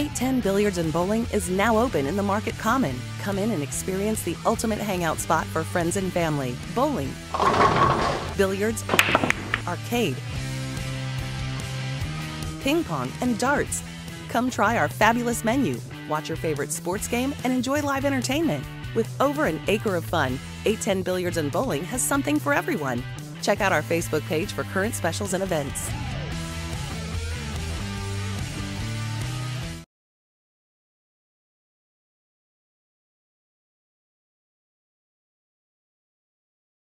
810 Billiards and Bowling is now open in the Market Common. Come in and experience the ultimate hangout spot for friends and family. Bowling, billiards, arcade, ping pong, and darts. Come try our fabulous menu, watch your favorite sports game, and enjoy live entertainment. With over an acre of fun, 810 Billiards and Bowling has something for everyone. Check out our Facebook page for current specials and events.